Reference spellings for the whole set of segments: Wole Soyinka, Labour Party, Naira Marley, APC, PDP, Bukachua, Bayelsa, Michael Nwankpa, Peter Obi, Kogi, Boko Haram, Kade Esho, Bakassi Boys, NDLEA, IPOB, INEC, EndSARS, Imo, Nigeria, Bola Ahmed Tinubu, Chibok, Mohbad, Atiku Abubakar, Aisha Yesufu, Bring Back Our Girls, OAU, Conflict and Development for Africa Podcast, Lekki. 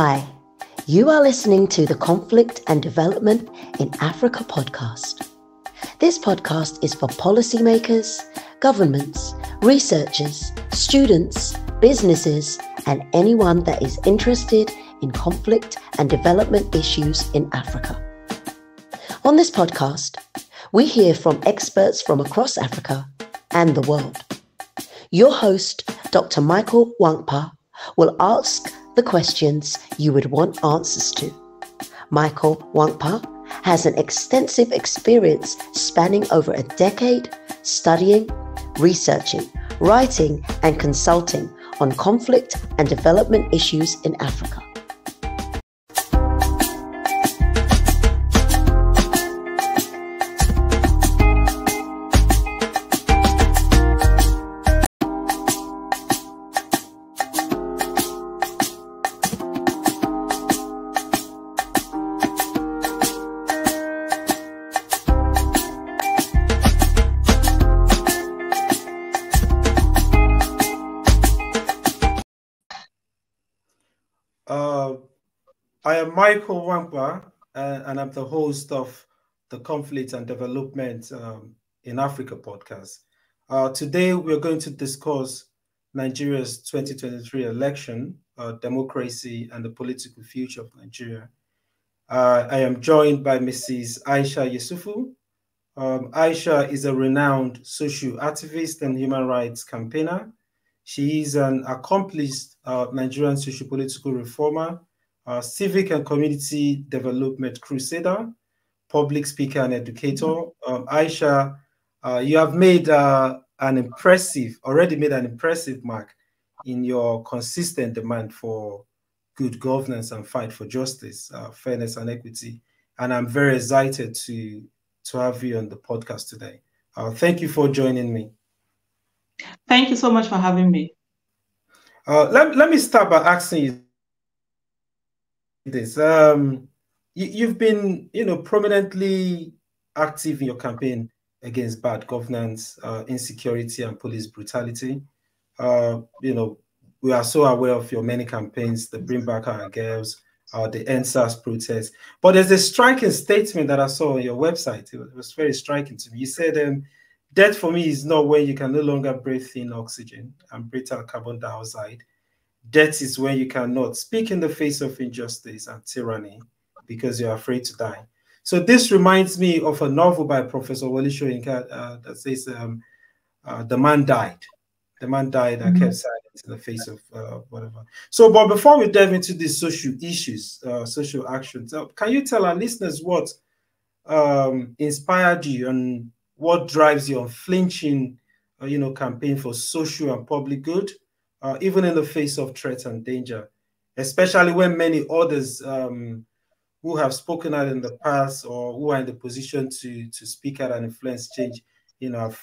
Hi, you are listening to the Conflict and Development in Africa podcast. This podcast is for policymakers, governments, researchers, students, businesses, and anyone that is interested in conflict and development issues in Africa. On this podcast, we hear from experts from across Africa and the world. Your host, Dr. Michael Nwankpa, will ask the questions you would want answers to. Michael Nwankpa has an extensive experience spanning over a decade studying, researching, writing, and consulting on conflict and development issues in Africa. I am Michael Nwankpa, and I'm the host of the Conflict and Development in Africa podcast. Today, we're going to discuss Nigeria's 2023 election, democracy, and the political future of Nigeria. I am joined by Mrs. Aisha Yesufu. Aisha is a renowned social activist and human rights campaigner. She is an accomplished Nigerian socio-political reformer, civic and community development crusader, public speaker and educator. Aisha, you have made already made an impressive mark in your consistent demand for good governance and fight for justice, fairness and equity. And I'm very excited to have you on the podcast today. Thank you for joining me. Thank you so much for having me. Let me start by asking you this. You've been, prominently active in your campaign against bad governance, insecurity, and police brutality. We are so aware of your many campaigns, the Bring Back Our Girls, the EndSARS protest. But there's a striking statement that I saw on your website. It was very striking to me. You said, death for me is not when you can no longer breathe in oxygen and breathe out carbon dioxide. Death is when you cannot speak in the face of injustice and tyranny because you're afraid to die. So this reminds me of a novel by Professor Wole Soyinka that says, the man died. The man died and kept silent in the face of whatever. So, but before we delve into these social issues, social actions, can you tell our listeners what inspired you and what drives your unflinching, campaign for social and public good, even in the face of threats and danger, especially when many others who have spoken out in the past or who are in the position to speak out and influence change, have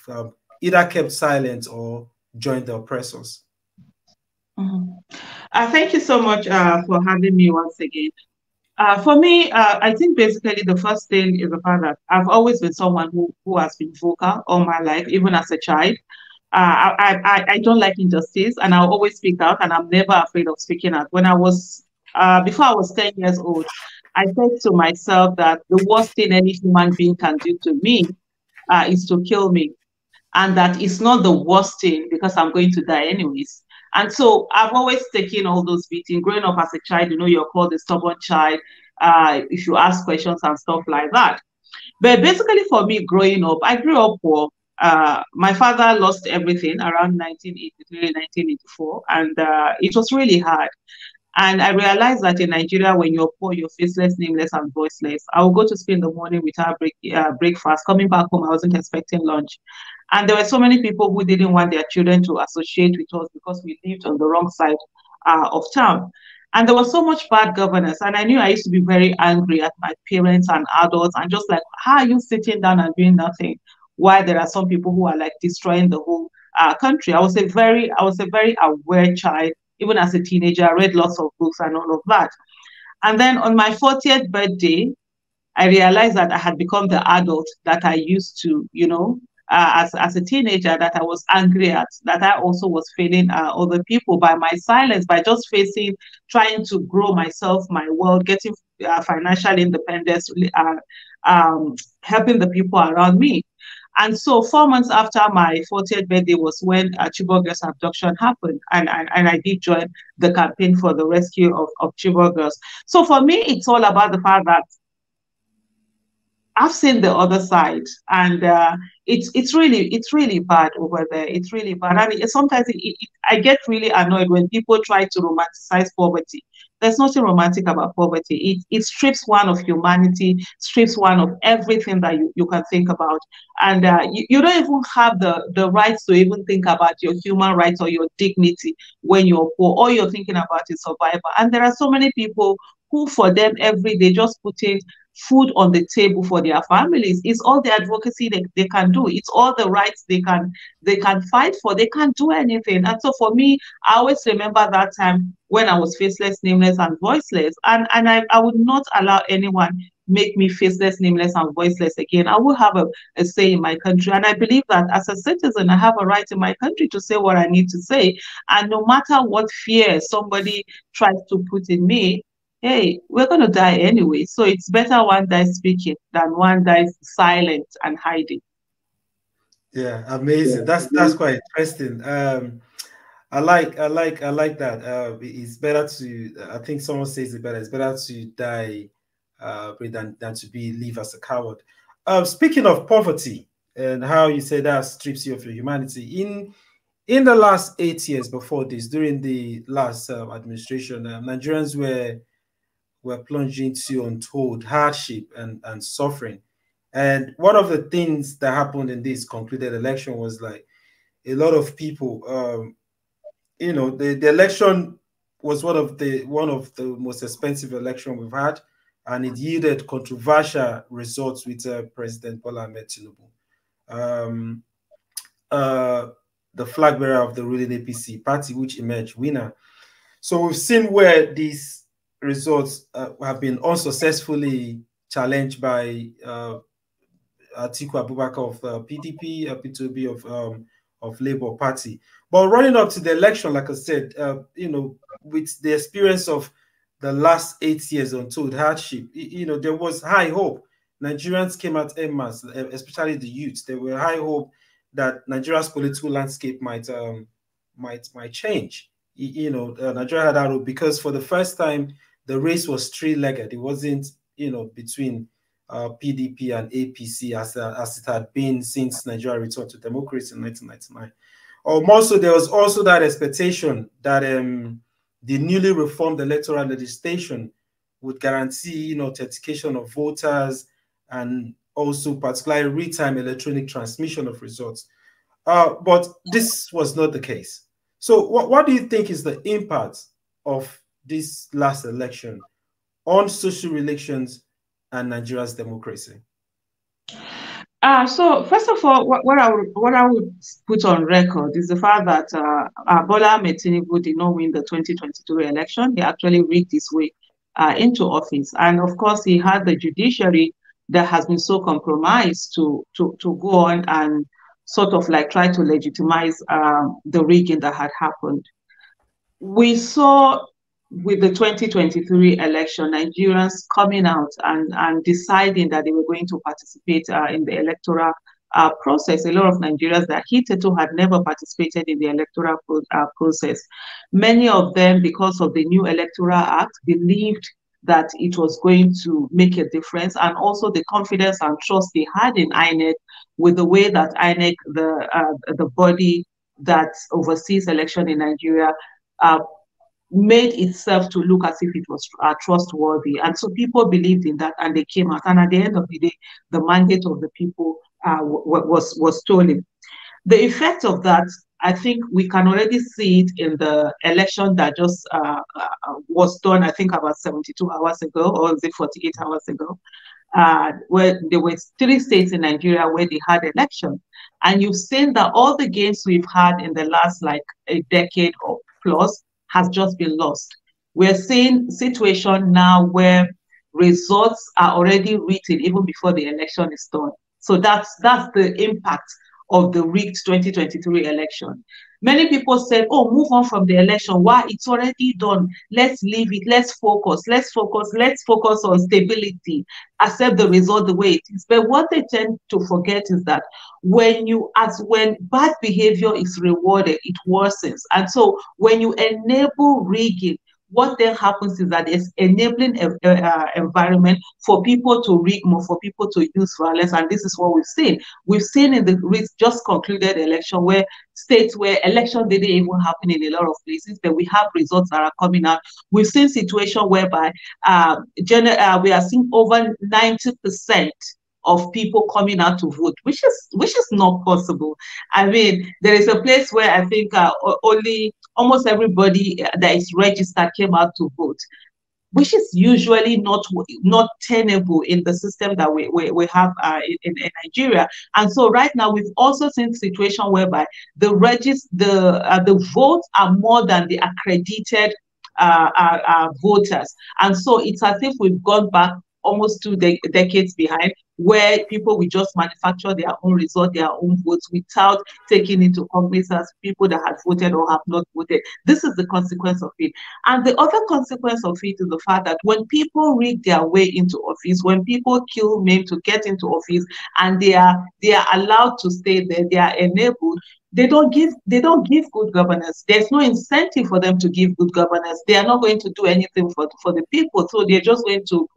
either kept silent or joined the oppressors? Thank you so much for having me once again. For me, I think basically the first thing is the fact that I've always been someone who has been vocal all my life, even as a child. I don't like injustice, and I'll always speak out, and I'm never afraid of speaking out. When I was, before I was 10 years old, I said to myself that the worst thing any human being can do to me is to kill me, and that it's not the worst thing because I'm going to die anyways. And so I've always taken all those beatings. Growing up as a child, you're called a stubborn child if you ask questions and stuff like that. But basically for me growing up, I grew up poor. My father lost everything around 1983, 1984, and it was really hard. And I realized that in Nigeria, when you're poor, you're faceless, nameless, and voiceless. I would go to school in the morning without breakfast. Coming back home, I wasn't expecting lunch. And there were so many people who didn't want their children to associate with us because we lived on the wrong side of town. And there was so much bad governance. And I knew I used to be very angry at my parents and adults and just like, how are you sitting down and doing nothing? Why there are some people who are like destroying the whole country? I was a very aware child. Even as a teenager, I read lots of books and all of that. And then on my 40th birthday, I realized that I had become the adult that I used to, as a teenager that I was angry at, that I also was failing other people by my silence, by just facing, trying to grow myself, my world, getting financial independence, helping the people around me. And so 4 months after my 40th birthday was when Chibok girls abduction happened, and I did join the campaign for the rescue of Chibok girls. So for me, it's all about the fact that I've seen the other side, and it's really bad over there. It's really bad. I mean, sometimes I get really annoyed when people try to romanticize poverty. There's nothing romantic about poverty. It strips one of humanity, strips one of everything that you can think about. And you don't even have the rights to even think about your human rights or your dignity when you're poor. All you're thinking about is survival. And there are so many people who, for them, every day just putting food on the table for their families. It's all the advocacy they can do. It's all the rights they can fight for. They can't do anything. And so for me, I always remember that time when I was faceless, nameless, and voiceless. And I would not allow anyone make me faceless, nameless, and voiceless again. I will have a say in my country. And I believe that as a citizen, I have a right in my country to say what I need to say. And no matter what fear somebody tries to put in me, hey, we're going to die anyway. So it's better one dies speaking than one dies silent and hiding. Yeah, amazing. Yeah. That's quite interesting. I like that. It's better to, I think someone says it better. It's better to die than to live as a coward. Speaking of poverty and how you say that strips you of your humanity, in the last 8 years before this, during the last administration, Nigerians were plunged into untold hardship and suffering. And one of the things that happened in this concluded election was like a lot of people, you know, the election was one of the most expensive elections we've had, and it yielded controversial results with President Bola Ahmed Tinubu, the flag bearer of the ruling APC party, which emerged winner. So we've seen where these results have been unsuccessfully challenged by Atiku Abubakar of PDP, Peter Obi of Labour Party. But running up to the election, like I said, you know, with the experience of the last 8 years untold hardship, you know, there was high hope. Nigerians came out en masse, especially the youth. There were high hope that Nigeria's political landscape might change. You know, Nigeria had that hope because for the first time, the race was three-legged. It wasn't, you know, between PDP and APC as it had been since Nigeria returned to democracy in 1999. Also, there was also that expectation that the newly reformed electoral legislation would guarantee, you know, authentication of voters and also particularly real-time electronic transmission of results. But this was not the case. So what do you think is the impact of this last election on social relations and Nigeria's democracy? So first of all, what I would put on record is the fact that Bola Ahmed Tinubu did not win the 2022 election. He actually rigged his way into office. And of course, he had the judiciary that has been so compromised to go on and sort of like try to legitimize the rigging that had happened. We saw with the 2023 election, Nigerians coming out and deciding that they were going to participate in the electoral process. A lot of Nigerians that hitherto had never participated in the electoral process. Many of them, because of the new Electoral Act, believed that it was going to make a difference, and also the confidence and trust they had in INEC with the way that INEC, the body that oversees election in Nigeria, made itself to look as if it was trustworthy. And so people believed in that and they came out. And at the end of the day, the mandate of the people was stolen. The effect of that, I think we can already see it in the election that just was done, I think about 72 hours ago, or is it 48 hours ago, where there were three states in Nigeria where they had elections. And you've seen that all the gains we've had in the last like a decade or plus has just been lost. We're seeing situation now where results are already written even before the election is done. So that's the impact of the rigged 2023 election. Many people said, oh, move on from the election. Why? It's already done. Let's leave it. Let's focus on stability. Accept the result the way it is. But what they tend to forget is that when bad behavior is rewarded, it worsens. And so when you enable rigging, what then happens is that it's enabling an environment for people to rig more, for people to use violence. And this is what we've seen. We've seen in the just concluded election where states where election didn't even happen in a lot of places, but we have results that are coming out. We've seen situations whereby we are seeing over 90% of people coming out to vote, which is not possible. I mean, there is a place where I think almost everybody that is registered came out to vote, which is usually not tenable in the system that we have in Nigeria. And so right now we've also seen situation whereby the votes are more than the accredited voters, and so it's as if we've gone back almost two decades behind, where people will just manufacture their own result, their own votes, without taking into cognizance people that have voted or have not voted. This is the consequence of it. And the other consequence of it is the fact that when people rig their way into office, when people kill men to get into office, and they are allowed to stay there, they are enabled, they don't give good governance. There's no incentive for them to give good governance. They are not going to do anything for the people. So they're just going to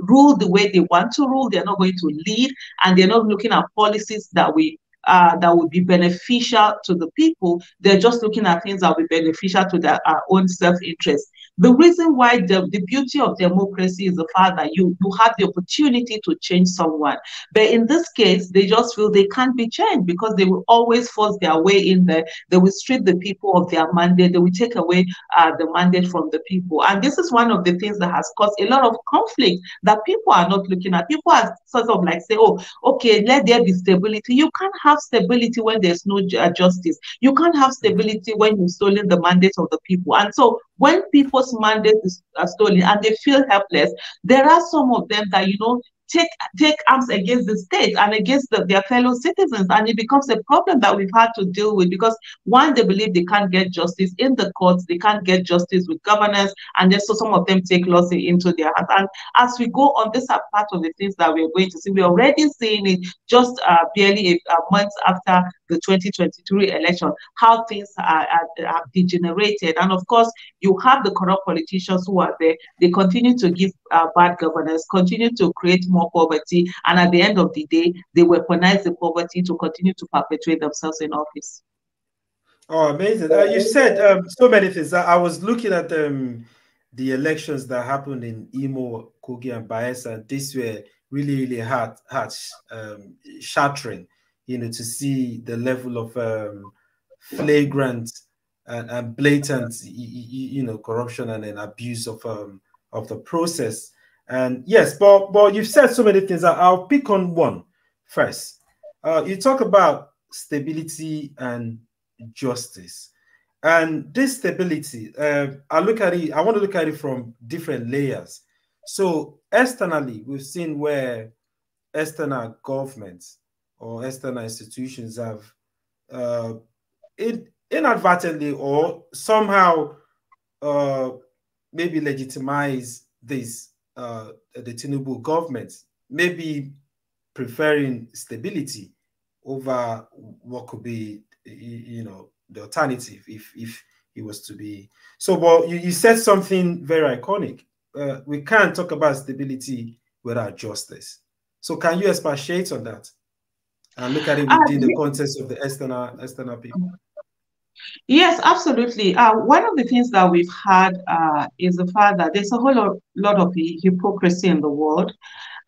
rule the way they want to rule. They're not going to lead, and they're not looking at policies that would be beneficial to the people. They're just looking at things that will be beneficial to their own self-interest. The reason why the beauty of democracy is the fact that you have the opportunity to change someone. But in this case, they just feel they can't be changed because they will always force their way in there. They will strip the people of their mandate. They will take away the mandate from the people. And this is one of the things that has caused a lot of conflict that people are not looking at. People are sort of like, say, oh, okay, let there be stability. You can't have stability when there's no justice. You can't have stability when you've stolen the mandate of the people. And so when people's mandates are stolen and they feel helpless, there are some of them that, you know, take arms against the state and against their fellow citizens, and it becomes a problem that we've had to deal with, because one, they believe they can't get justice in the courts, they can't get justice with governance, and then so some of them take laws into their hands. And as we go on, these are part of the things that we're going to see. We're already seeing it just barely a month after the 2023 election, how things are degenerated. And of course, you have the corrupt politicians who are there. They continue to give bad governance, continue to create more poverty, and at the end of the day, they weaponize the poverty to continue to perpetuate themselves in office. Oh, amazing. You said so many things. I was looking at the elections that happened in Imo, Kogi, and Bayelsa. These were really, really shattering, you know, to see the level of flagrant and blatant, you know, corruption and then abuse of the process. And yes, but you've said so many things. I'll pick on one first. You talk about stability and justice, and this stability, I look at it. I want to look at it from different layers. So externally, we've seen where external governments or external institutions have inadvertently or somehow maybe legitimized this. The Tinubu government, maybe preferring stability over what could be, you know, the alternative if it was to be. So, but you said something very iconic. We can't talk about stability without justice. So can you expatiate on that and look at it within the context of the external people? Yes, absolutely. One of the things that we've had is the fact that there's a whole lot of hypocrisy in the world.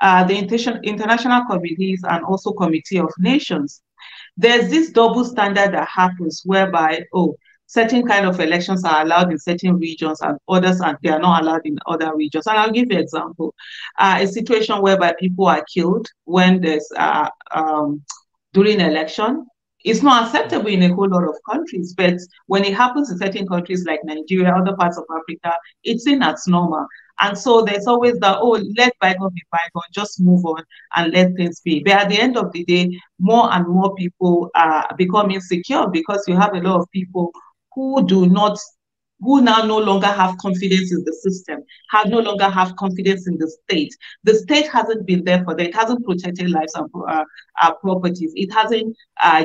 The international committees and also Committee of Nations. There's this double standard that happens whereby, oh, certain kind of elections are allowed in certain regions and others, and they are not allowed in other regions. And I'll give you an example. A situation whereby people are killed when there's during election. It's not acceptable in a whole lot of countries, but when it happens in certain countries like Nigeria, other parts of Africa, it's seen as normal. And so there's always that, oh, let bygone be bygone, just move on and let things be. But at the end of the day, more and more people become insecure, because you have a lot of people who do not, who now no longer have confidence in the system, have no longer have confidence in the state. The state hasn't been there for them. It hasn't protected lives and properties. It hasn't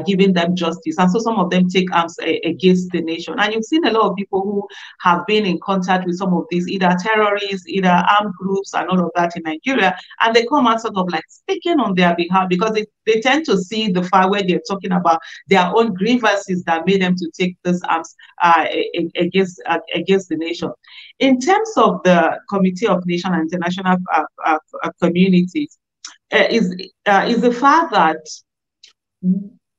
given them justice. And so some of them take arms against the nation. And you've seen a lot of people who have been in contact with some of these, either terrorists, either armed groups and all of that in Nigeria. And they come out sort of like speaking on their behalf, because they tend to see the far where they're talking about their own grievances that made them to take these arms against the nation. In terms of the Committee of Nation and International Communities, is the fact that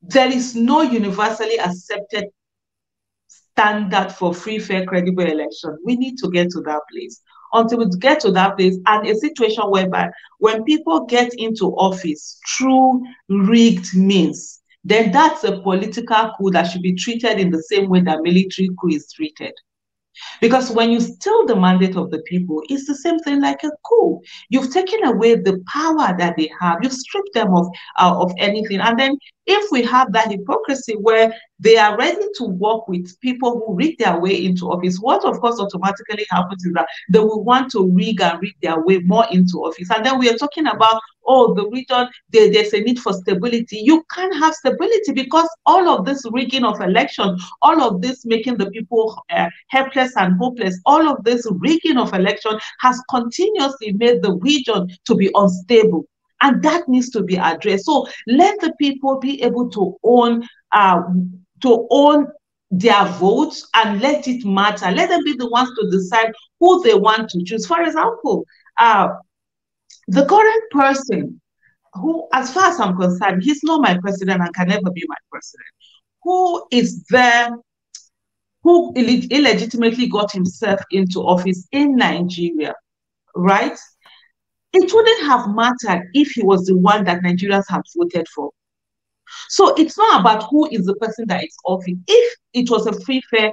there is no universally accepted standard for free, fair, credible election. We need to get to that place. Until we get to that place, and a situation whereby when people get into office through rigged means, then that's a political coup that should be treated in the same way that military coup is treated. Because when you steal the mandate of the people, it's the same thing like a coup. You've taken away the power that they have. You've stripped them of anything. And then if we have that hypocrisy where they are ready to work with people who rig their way into office, what of course automatically happens is that they will want to rig and rig their way more into office. And then we are talking about, oh, the region, there's a need for stability. You can't have stability, because all of this rigging of election, all of this making the people helpless and hopeless, all of this rigging of election has continuously made the region to be unstable. And that needs to be addressed. So let the people be able to own their votes and let it matter. Let them be the ones to decide who they want to choose. For example, the current person who, as far as I'm concerned, he's not my president and can never be my president, who is there, who illegitimately got himself into office in Nigeria, right? It wouldn't have mattered if he was the one that Nigerians have voted for. So it's not about who is the person that is office. If it was a free, fair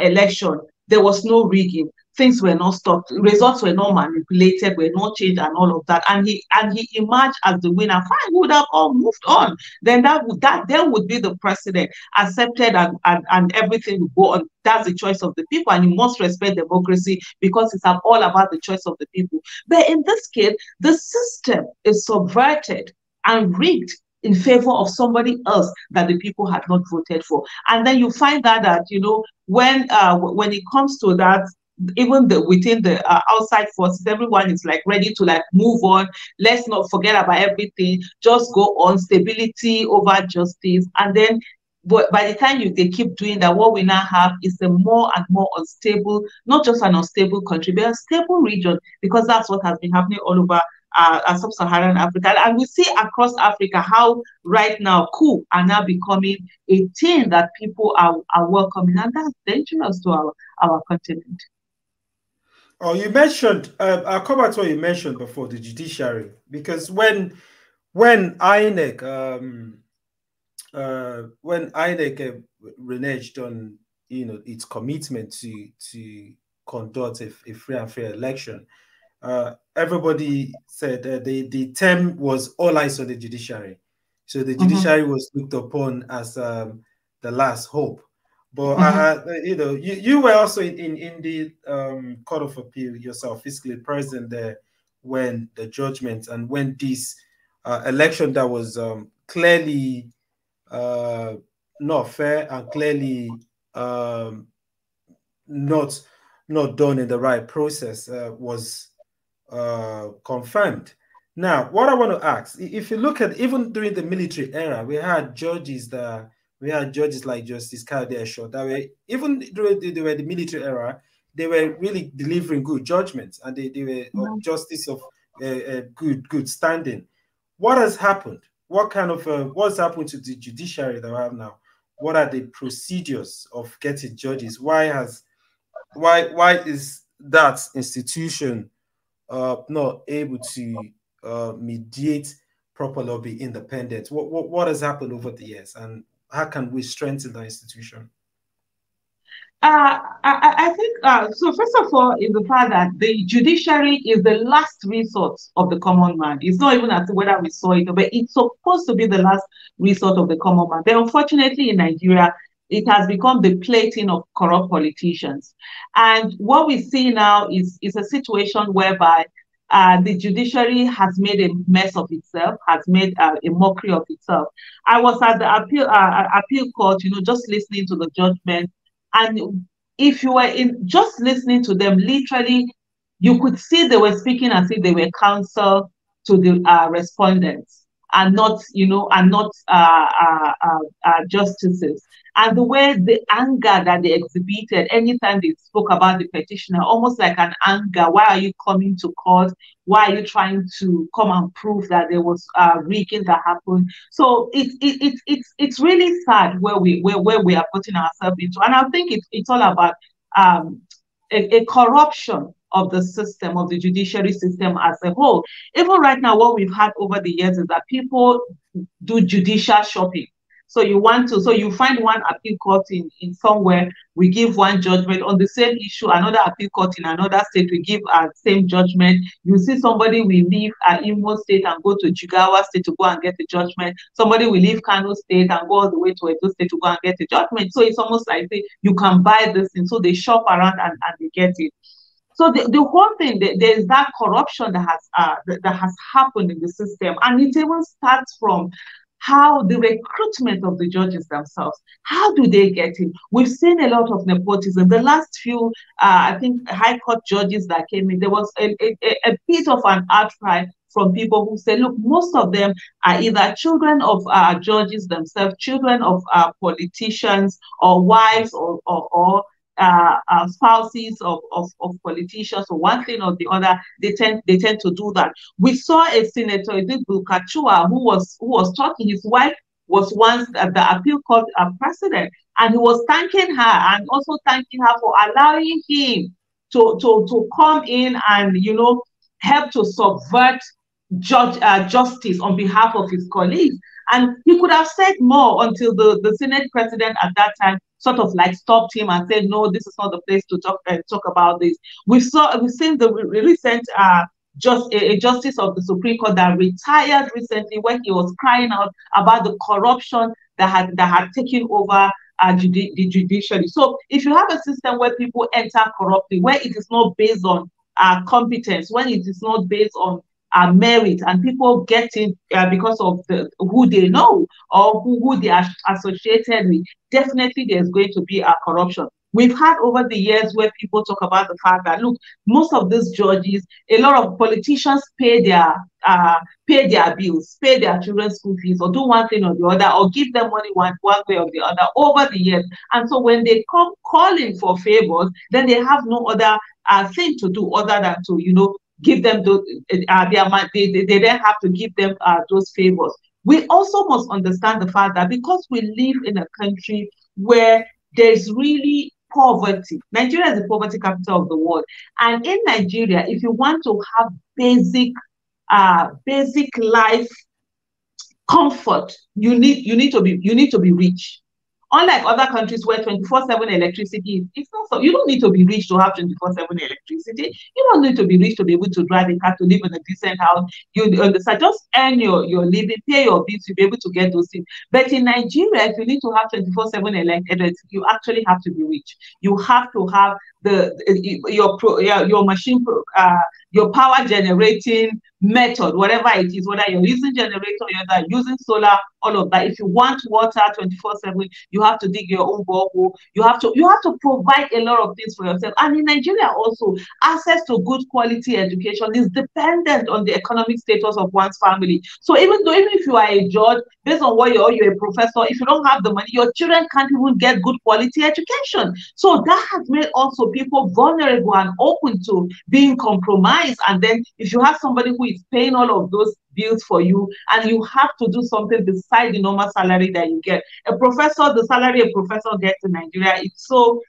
election, there was no rigging, things were not stopped, results were not manipulated, were not changed and all of that, and he emerged as the winner, fine, we would have all moved on. Then that would be the president, accepted, and everything would go on. That's the choice of the people, and you must respect democracy, because it's all about the choice of the people. But in this case, the system is subverted and rigged in favor of somebody else that the people had not voted for. And then you find that you know, when it comes to that, even within the outside forces, everyone is like ready to like move on. Let's not forget about everything. Just go on, stability over justice. And then by the time they keep doing that, what we now have is a more and more unstable, not just an unstable country, but a stable region, because that's what has been happening all over sub-Saharan Africa. And we see across Africa how right now coups are now becoming a thing that people are welcoming, and that's dangerous to our continent. Oh, you mentioned, I'll come back to what you mentioned before, the judiciary, because when INEC reneged on, you know, its commitment to conduct a free and fair election, everybody said that the term was all eyes on the judiciary. So the judiciary was looked upon as the last hope. But you know, you were also in the Court of Appeal yourself, physically present there when the judgment and when this election that was clearly not fair and clearly not done in the right process was confirmed. Now, what I want to ask, if you look at even during the military era, we had judges like Justice Kade Esho that were, even during the military era, they were really delivering good judgments, and they were of justice of good standing. What has happened? What kind of what's happened to the judiciary that we have now? What are the procedures of getting judges? Why is that institution not able to mediate properly or be independent? What has happened over the years, and how can we strengthen the institution? I think, so first of all, is the fact that the judiciary is the last resort of the common man. It's not even as to whether we saw it, but it's supposed to be the last resort of the common man. But unfortunately, in Nigeria, it has become the plaything of corrupt politicians. And what we see now is a situation whereby the judiciary has made a mess of itself, has made a mockery of itself. I was at the appeal court, you know, just listening to the judgment. And if you were in just listening to them, literally, you could see they were speaking as if they were counsel to the respondents and not, you know, and not justices. And the way the anger that they exhibited anytime they spoke about the petitioner, almost like an anger. Why are you coming to court? Why are you trying to come and prove that there was rigging that happened? So it's really sad where we are putting ourselves into. And I think it's all about a corruption of the system, of the judiciary system as a whole. Even right now, what we've had over the years is that people do judicial shopping. So you find one appeal court in somewhere, we give one judgment on the same issue, another appeal court in another state, we give our same judgment. You see somebody will leave Imo State and go to Jigawa State to go and get a judgment. Somebody will leave Kano State and go all the way to Edo State to go and get a judgment. So it's almost like you can buy this thing. So they shop around and they get it. So the whole thing, there's that corruption that has happened in the system. And it even starts from how the recruitment of the judges themselves, how do they get in? We've seen a lot of nepotism. The last few, I think, high court judges that came in, there was a bit of an outcry from people who say, look, most of them are either children of judges themselves, children of politicians, or wives, or spouses of politicians, or one thing or the other. They tend to do that. We saw a senator, Bukachua, who was talking. His wife was once the appeal court president, and he was thanking her and also thanking her for allowing him to come in and, you know, help to subvert justice on behalf of his colleagues. And he could have said more until the Senate president at that time sort of like stopped him and said, no, this is not the place to talk about this. We've seen the recent a justice of the Supreme Court that retired recently, when he was crying out about the corruption that had taken over the judiciary. So if you have a system where people enter corruptly, where it is not based on competence, when it is not based on merit, and people get in because of who they know or who they are associated with, definitely there's going to be a corruption. We've had over the years where people talk about the fact that, look, most of these judges, a lot of politicians pay their bills, pay their children's school fees, or do one thing or the other, or give them money one way or the other over the years. And so when they come calling for favors, then they have no other thing to do other than to, you know, give them those, they then have to give them those favors. We also must understand the fact that because we live in a country where there's really poverty, Nigeria is the poverty capital of the world. And in Nigeria, if you want to have basic life comfort, you need to be rich. Unlike other countries where 24/7 electricity is, it's not so. You don't need to be rich to have 24/7 electricity. You don't need to be rich to be able to drive a car, to live in a decent house. So just earn your living, pay your bills, you'll be able to get those things. But in Nigeria, if you need to have 24/7 electricity, you actually have to be rich. You have to have your machine, your power generating method, whatever it is, whether you're using generator, you're using solar, all of that. If you want water 24/7, you have to dig your own borehole. You have to provide a lot of things for yourself. And in Nigeria also, access to good quality education is dependent on the economic status of one's family. So even if you are a judge, based on what you're a professor, if you don't have the money, your children can't even get good quality education. So that has made also people vulnerable and open to being compromised. And then if you have somebody who is paying all of those bills for you, and you have to do something beside the normal salary that you get. The salary a professor gets in Nigeria, it's so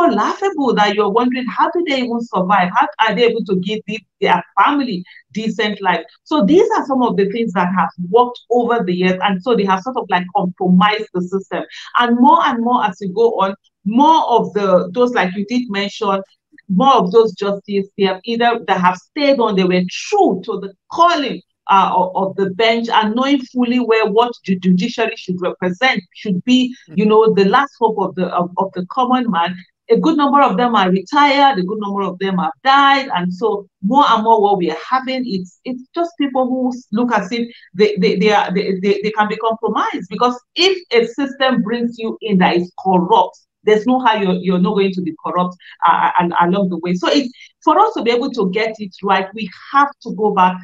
laughable that you're wondering, how do they even survive? How are they able to give their family decent life? So these are some of the things that have worked over the years, and so they have sort of like compromised the system. And more as you go on, more of the those, like you did mention, more of those justices, they have either that have stayed on, they were true to the calling of the bench, and knowing fully well what the judiciary should represent, should be, you know, the last hope of the common man. A good number of them are retired, a good number of them have died, and so more and more what we are having, it's just people who look as if they can be compromised, because if a system brings you in that is corrupt, there's no how you're not going to be corrupt along the way. So it's, for us to be able to get it right, we have to go back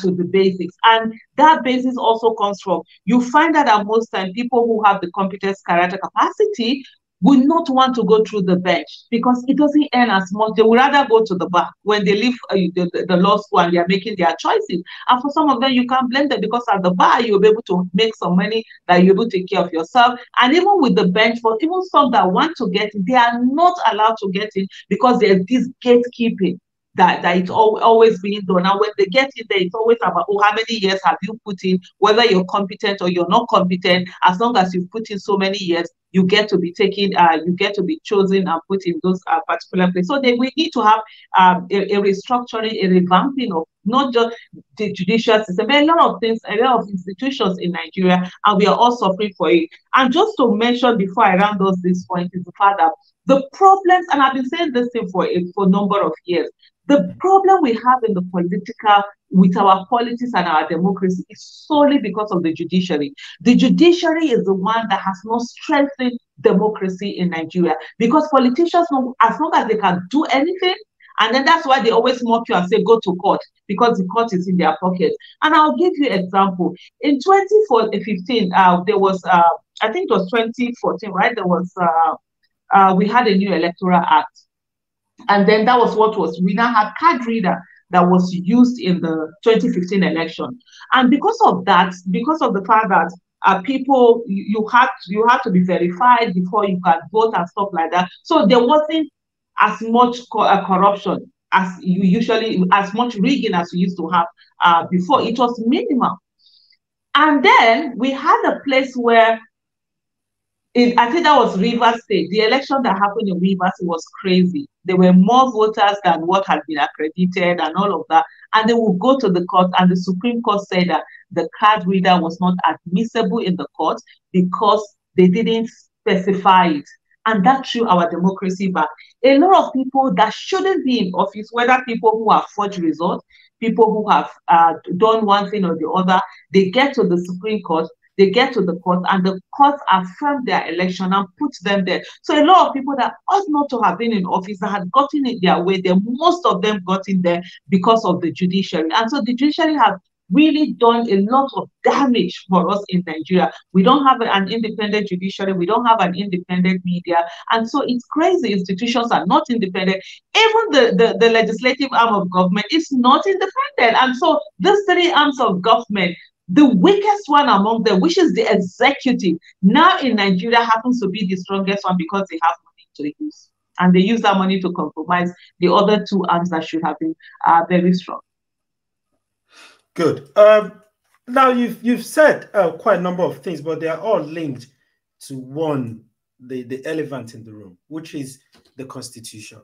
to the basics. And that basis also comes from, you find that at most times, people who have the competence, character, capacity would not want to go through the bench because it doesn't earn as much. They would rather go to the bar when they leave the law school and they are making their choices. And for some of them, you can't blame them, because at the bar, you'll be able to make some money that you're able to take care of yourself. And even with the bench, for even some that want to get in, they are not allowed to get in because there's this gatekeeping that it's always being done. And when they get in there, it's always about, oh, how many years have you put in, whether you're competent or you're not competent. As long as you've put in so many years, you get to be taken, you get to be chosen and put in those particular places. So we need to have a restructuring, a revamping of not just the judicial system, but a lot of things, a lot of institutions in Nigeria, and we are all suffering for it. And just to mention before I round off this point is the fact that the problems, and I've been saying this thing for a number of years, the problem we have in the political, with our politics and our democracy, is solely because of the judiciary. The judiciary is the one that has not strengthened democracy in Nigeria, because politicians know as long as they can do anything, and then that's why they always mock you and say, go to court, because the court is in their pocket. And I'll give you an example. In 2015, there was, I think it was 2014, right? There was, we had a new electoral act. And then that was what was, we now had card reader that was used in the 2015 election. And because of that, because of the fact that people, you had to be verified before you can vote and stuff like that. So there wasn't as much corruption as you usually, as much rigging as you used to have before. It was minimal. And then we had a place where, I think that was Rivers State. The election that happened in Rivers was crazy. There were more voters than what had been accredited and all of that. And they would go to the court, and the Supreme Court said that the card reader was not admissible in the court because they didn't specify it. And that threw our democracy back. A lot of people that shouldn't be in office, whether people who have forged results, people who have done one thing or the other, they get to the Supreme Court, they get to the court, and the court affirmed their election and put them there. So a lot of people that ought not to have been in office that had gotten in their way, most of them got in there because of the judiciary. And so the judiciary has really done a lot of damage for us in Nigeria. We don't have an independent judiciary. We don't have an independent media. And so it's crazy. Institutions are not independent. Even the legislative arm of government is not independent. And so these three arms of government, the weakest one among them, which is the executive, now in Nigeria happens to be the strongest one because they have money to use. And they use that money to compromise the other two arms that should have been very strong. Good. Now, you've said quite a number of things, but they are all linked to one, the elephant in the room, which is the Constitution.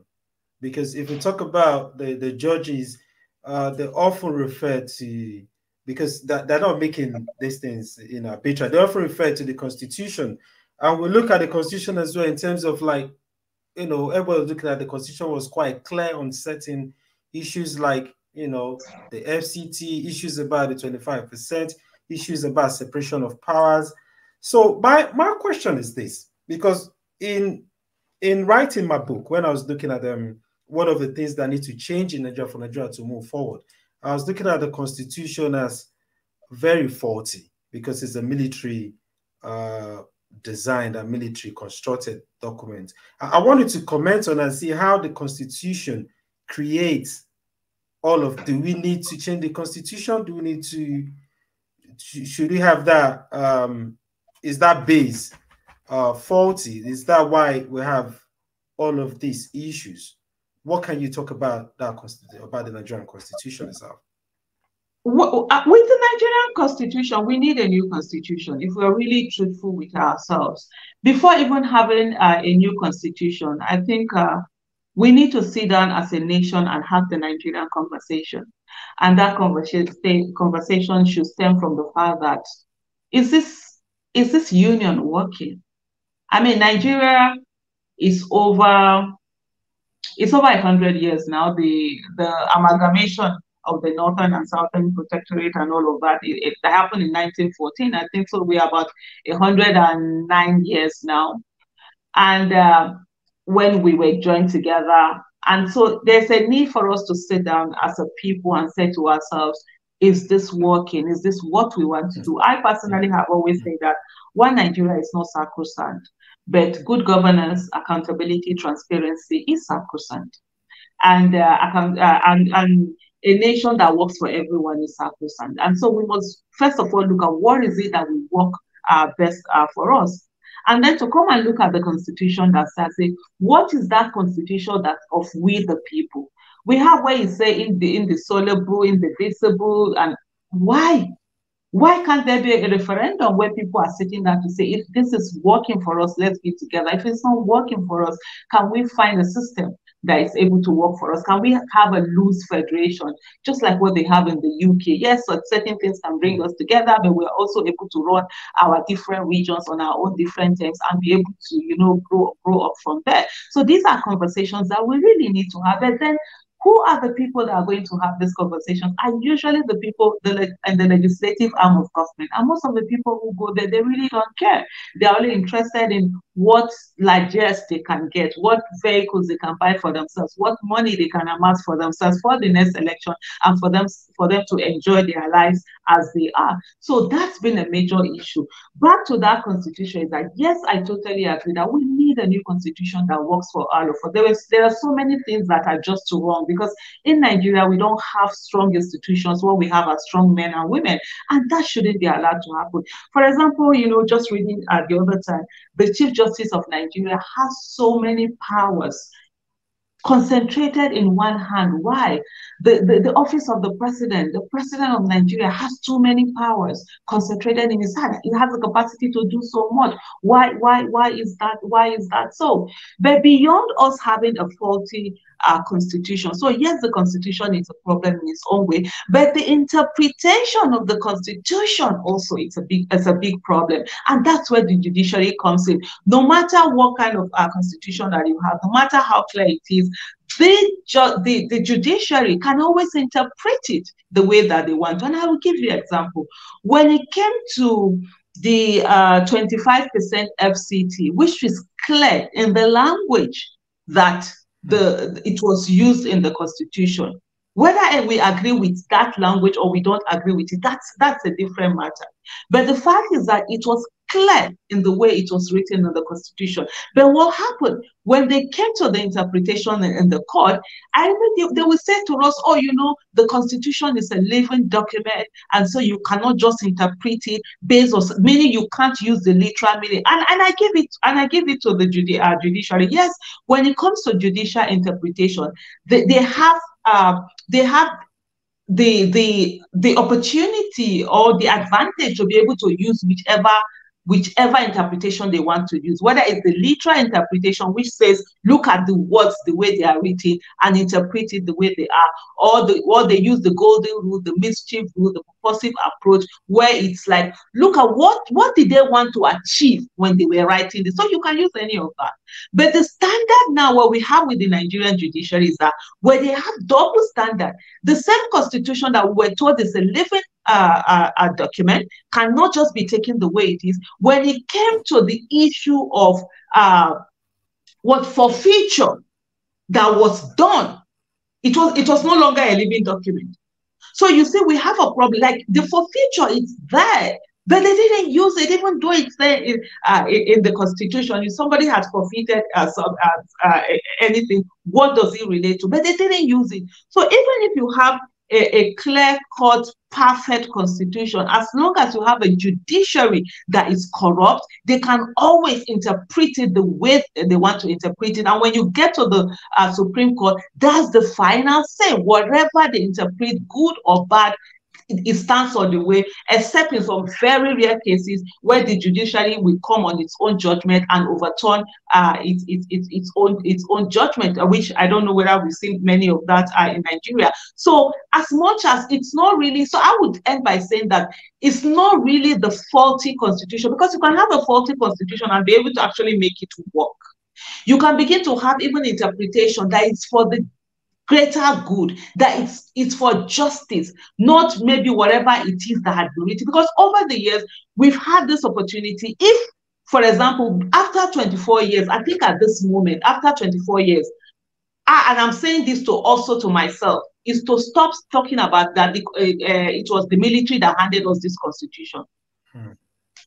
Because if we talk about the judges, they often refer to, because they're not making these things in our picture. They often refer to the Constitution. And we look at the Constitution as well in terms of, like, you know, everybody looking at the Constitution was quite clear on certain issues like, you know, the FCT, issues about the 25%, issues about separation of powers. So my question is this, because in writing my book, when I was looking at one of the things that need to change in Nigeria for Nigeria to move forward, I was looking at the Constitution as very faulty because it's a military designed, a military constructed document. I wanted to comment on and see how the Constitution creates all of, do we need to change the Constitution? Do we need to, should we have that, is that base faulty? Is that why we have all of these issues? What can you talk about the Nigerian Constitution itself? with the Nigerian constitution, we need a new constitution if we're really truthful with ourselves. Before even having a new constitution, I think we need to sit down as a nation and have the Nigerian conversation. And that conversation should stem from the fact that, is this union working? I mean, Nigeria is over 100 years now. The amalgamation of the Northern and Southern Protectorate and all of that, it happened in 1914, I think, so we're about 109 years now. And when we were joined together, and so there's a need for us to sit down as a people and say to ourselves, is this working? Is this what we want to do? I personally have always said that one Nigeria is not sacrosanct, but good governance, accountability, transparency is sacrosanct. And a nation that works for everyone is sacrosanct. And so we must, first of all, look at what is it that will work best for us. And then to come and look at the constitution that says, what is that constitution that of we the people? We have where you say indissoluble, indivisible, and why? Why can't there be a referendum where people are sitting down to say, if this is working for us, let's be together. If it's not working for us, can we find a system that is able to work for us? Can we have a loose federation, just like what they have in the UK? Yes, so certain things can bring us together, but we're also able to run our different regions on our own different terms and be able to, you know, grow up from there. So these are conversations that we really need to have. And then who are the people that are going to have this conversation? Are usually the people in the legislative arm of government. And most of the people who go there, they really don't care. They're only interested in what largesse they can get, what vehicles they can buy for themselves, what money they can amass for themselves for the next election, and for them to enjoy their lives as they are. So that's been a major issue. Back to that constitution is that, yes, I totally agree that we need a new constitution that works for all of us. There are so many things that are just too wrong. Because in Nigeria, we don't have strong institutions. What we have are strong men and women, and that shouldn't be allowed to happen. For example, you know, just reading at the other time, the Chief Justice of Nigeria has so many powers concentrated in one hand. Why? The office of the president of Nigeria has too many powers concentrated in his hand. He has the capacity to do so much. Why is that? Why is that so? But beyond us having a faulty constitution. So yes, the constitution is a problem in its own way, but the interpretation of the constitution also is a big problem, and that's where the judiciary comes in. No matter what kind of constitution that you have, no matter how clear it is, the judiciary can always interpret it the way that they want. And I will give you an example. When it came to the 25% FCT, which is clear in the language that it was used in the constitution. Whether we agree with that language or we don't agree with it, that's a different matter. But the fact is that it was clear in the way it was written in the constitution. But what happened when they came to the interpretation in the court? I mean, they will say to us, "Oh, you know, the constitution is a living document, and so you cannot just interpret it based on meaning. You can't use the literal meaning." And I give it to the judiciary. Yes, when it comes to judicial interpretation, they have the opportunity or the advantage to be able to use whichever interpretation they want to use, whether it's the literal interpretation, which says, look at the words the way they are written and interpret it the way they are, or they use the golden rule, the mischief rule, the purposive approach, where it's like, look at what did they want to achieve when they were writing this. So you can use any of that. But the standard now, what we have with the Nigerian judiciary is that where they have double standard, the same constitution that we were told is a living a document cannot just be taken the way it is. When it came to the issue of what forfeiture that was done, it was no longer a living document. So you see, we have a problem. Like the forfeiture, it's there, but they didn't use it, even though it's there in the constitution. If somebody has forfeited anything, what does it relate to? But they didn't use it. So even if you have a clear-cut, perfect constitution, as long as you have a judiciary that is corrupt, they can always interpret it the way they want to interpret it. And when you get to the Supreme Court, that's the final say. Whatever they interpret, good or bad, it stands on the way, except in some very rare cases where the judiciary will come on its own judgment and overturn its own judgment, which I don't know whether we've seen many of that in Nigeria. So as much as it's not really, so I would end by saying that it's not really the faulty constitution, because you can have a faulty constitution and be able to actually make it work. You can begin to have even interpretation that is for the greater good, that it's for justice, not maybe whatever it is that had been written. Because over the years, we've had this opportunity. If, for example, after 24 years, I think at this moment, after 24 years, and I'm saying this to also to myself, is to stop talking about that it was the military that handed us this constitution. Hmm.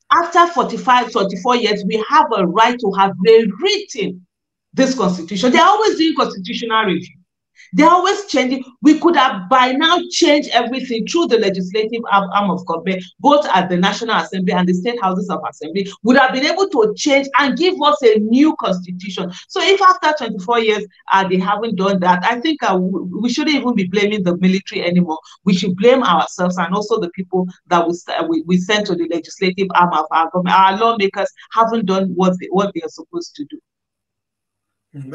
After 44 years, we have a right to have rewritten this constitution. They're always doing constitutional review. They're always changing. We could have by now changed everything through the legislative arm of government, both at the National Assembly and the State Houses of Assembly, would have been able to change and give us a new constitution. So if after 24 years they haven't done that, I think we shouldn't even be blaming the military anymore. We should blame ourselves and also the people that we sent to the legislative arm of our government. Our lawmakers haven't done what they are supposed to do.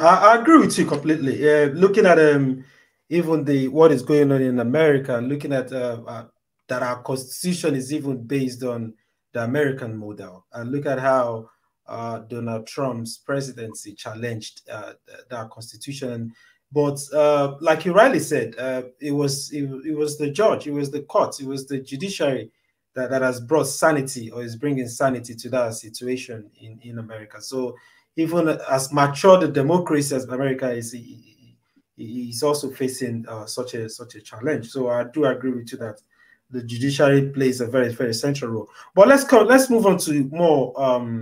I agree with you completely. Looking at even what is going on in America, looking at that our constitution is even based on the American model, and look at how Donald Trump's presidency challenged that constitution. But like you rightly said, it was the judge, it was the court, it was the judiciary that has brought sanity, or is bringing sanity to that situation in America. So even as mature the democracy as America is also facing such a challenge. So I do agree with you that the judiciary plays a very, very central role. But let's move on to more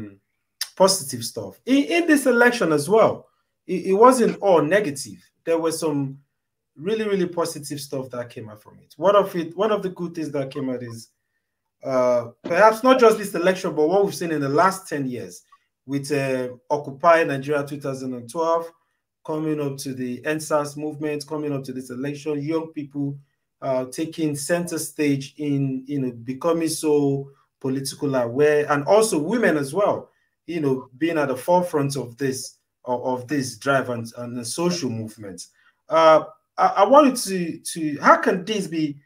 positive stuff. In this election as well, it wasn't all negative. There were some really, really positive stuff that came out from it. One of the good things that came out is perhaps not just this election, but what we've seen in the last 10 years. With Occupy Nigeria 2012, coming up to the EndSARS movement, coming up to this election, young people taking center stage in becoming so political aware, and also women as well, being at the forefront of this drive and the social movement. I wanted to how can this be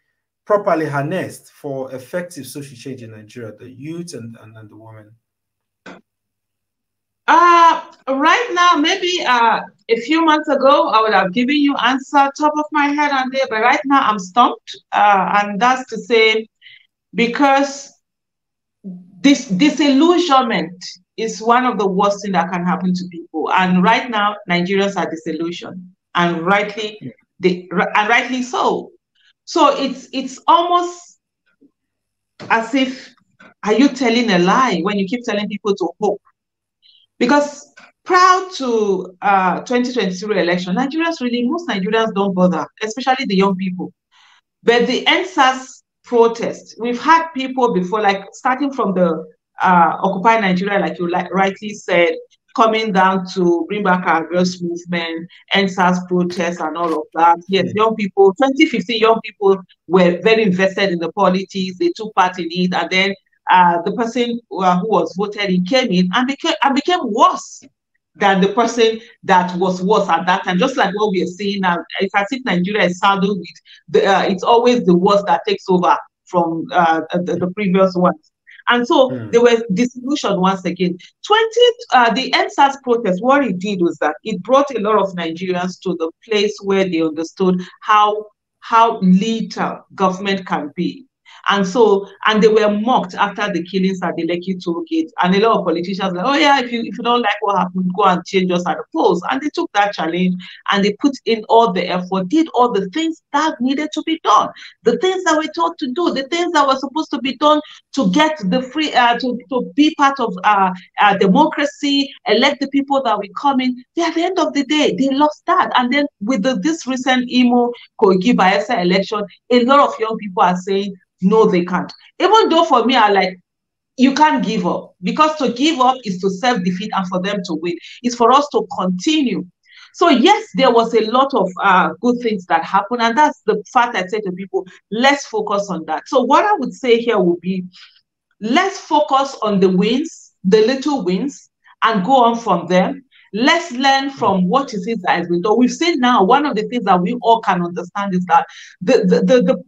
properly harnessed for effective social change in Nigeria, the youth and the women? Right now, maybe a few months ago, I would have given you answer top of my head and there, but right now I'm stumped. And that's to say, because this disillusionment is one of the worst things that can happen to people. And right now, Nigerians are disillusioned, and rightly, yeah. Rightly so. So it's almost as if, are you telling a lie when you keep telling people to hope? Because prior to 2023 election, Nigerians really, most Nigerians don't bother, especially the young people. But the EndSARS protest, we've had people before, like starting from the Occupy Nigeria, like you rightly said, coming down to Bring Back Our Girls movement, EndSARS protests and all of that. Yes, mm-hmm. Young people, 2015 young people were very invested in the politics, they took part in it, and then the person who was voted in came in and became worse than the person that was worse at that time. Just like what we are seeing now, it's as if Nigeria is saddled with it's always the worst that takes over from the previous ones. And so they were disillusioned once again. The EndSARS protest, what it did was that it brought a lot of Nigerians to the place where they understood how little government can be. And so, and they were mocked after the killings at the Lekki toll gate. And a lot of politicians were like, oh yeah, if you don't like what happened, go and change us at the polls. And they took that challenge and they put in all the effort, did all the things that needed to be done, the things that we're taught to do, the things that were supposed to be done to get the free, to be part of democracy, elect the people that we come in. They, at the end of the day, they lost that. And then with this recent Imo, Kogi, Bayelsa election, a lot of young people are saying, no, they can't. Even though for me, I like, you can't give up, because to give up is to self-defeat, and for them to win, it's for us to continue. So yes, there was a lot of good things that happened, and that's the fact I say to people, let's focus on that. So what I would say here would be, let's focus on the wins, the little wins, and go on from them. Let's learn from what it is that has been done. We've seen now, one of the things that we all can understand is that the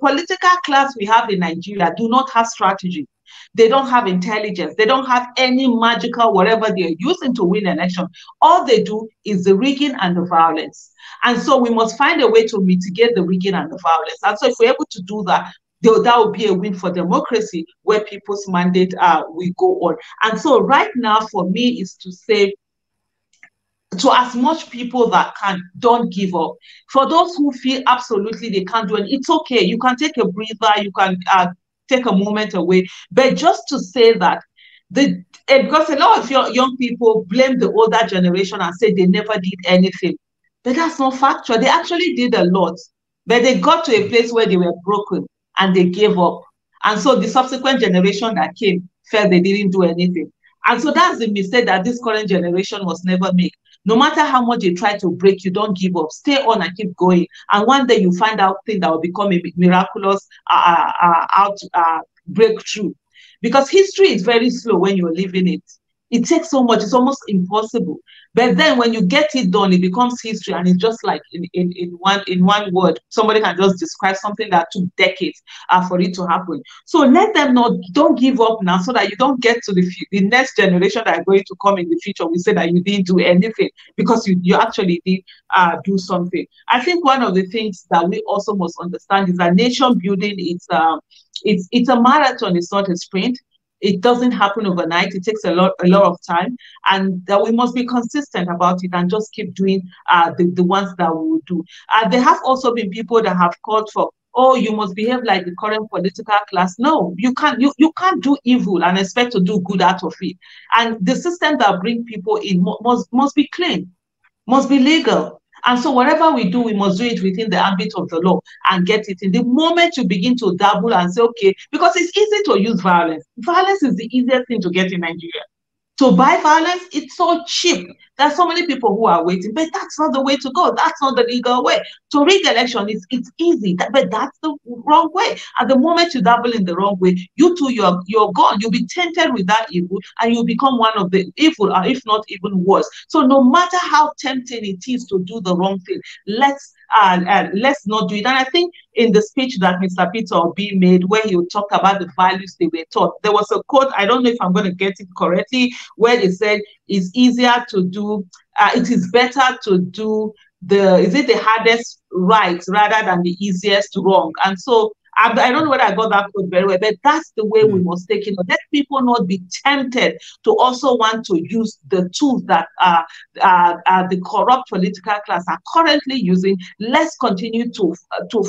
political class we have in Nigeria do not have strategy. They don't have intelligence. They don't have any magical whatever they're using to win election. All they do is the rigging and the violence. And so we must find a way to mitigate the rigging and the violence. And so if we're able to do that, that will be a win for democracy, where people's mandate will go on. And so right now for me is to say, to as much people that can, don't give up. For those who feel absolutely they can't do it, it's okay. You can take a breather, you can take a moment away. But just to say that, because a lot of young people blame the older generation and say they never did anything. But that's not factual. They actually did a lot. But they got to a place where they were broken and they gave up. And so the subsequent generation that came felt they didn't do anything. And so that's the mistake that this current generation must never make. No matter how much you try to break, you don't give up. Stay on and keep going. And one day you find out things that will become a miraculous breakthrough. Because history is very slow when you're living it. It takes so much. It's almost impossible. But then when you get it done, it becomes history. And it's just like in one word, somebody can just describe something that took decades for it to happen. So let them know, don't give up now, so that you don't get to the next generation that are going to come in the future. We say that you didn't do anything, because you actually did do something. I think one of the things that we also must understand is that nation building, it's a marathon, it's not a sprint. It doesn't happen overnight. It takes a lot of time, and that we must be consistent about it and just keep doing the ones that we will do. There have also been people that have called for, oh, you must behave like the current political class. No, you can't. You can't do evil and expect to do good out of it. And the system that bring people in must be clean, must be legal. And so whatever we do, we must do it within the ambit of the law and get it in. The moment you begin to dabble and say, okay, because it's easy to use violence. Violence is the easiest thing to get in Nigeria. To buy violence, it's so cheap. There are so many people who are waiting, but that's not the way to go. That's not the legal way. To rig election, it's easy, but that's the wrong way. At the moment you dabble in the wrong way, you too, you're gone. You'll be tainted with that evil, and you'll become one of the evil, or if not even worse. So no matter how tempting it is to do the wrong thing, let's not do it. And I think in the speech that Mr. Peter Obi made, where he talked about the values they were taught, there was a quote, I don't know if I'm going to get it correctly, where they said, it is better to do the hardest right rather than the easiest wrong. And so I don't know whether I got that quote very well, but that's the way we must take it. Let people not be tempted to also want to use the tools that the corrupt political class are currently using. Let's continue to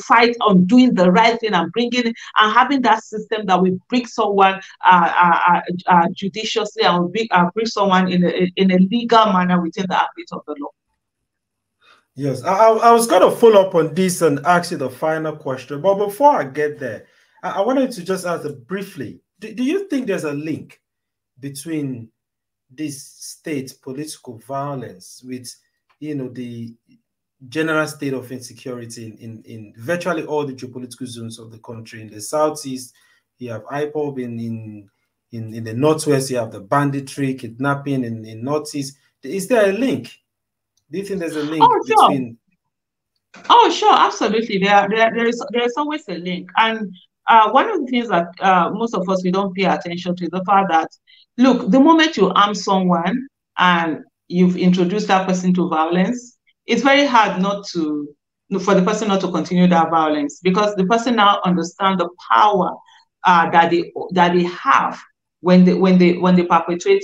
fight on doing the right thing and bringing and having that system that we bring someone judiciously and bring someone in a legal manner within the ambit of the law. Yes, I was going to follow up on this and ask you the final question. But before I get there, I wanted to just ask briefly, do you think there's a link between this state political violence with, the general state of insecurity in virtually all the geopolitical zones of the country? In the southeast, you have IPOB, in the northwest, you have the banditry, kidnapping in northeast. Is there a link? Do you think there's a link? Oh, sure. Oh, sure, absolutely. There is always a link. And one of the things that most of us, we don't pay attention to is the fact that, look, the moment you arm someone and you've introduced that person to violence, it's very hard for the person not to continue that violence, because the person now understands the power that they have when they perpetrate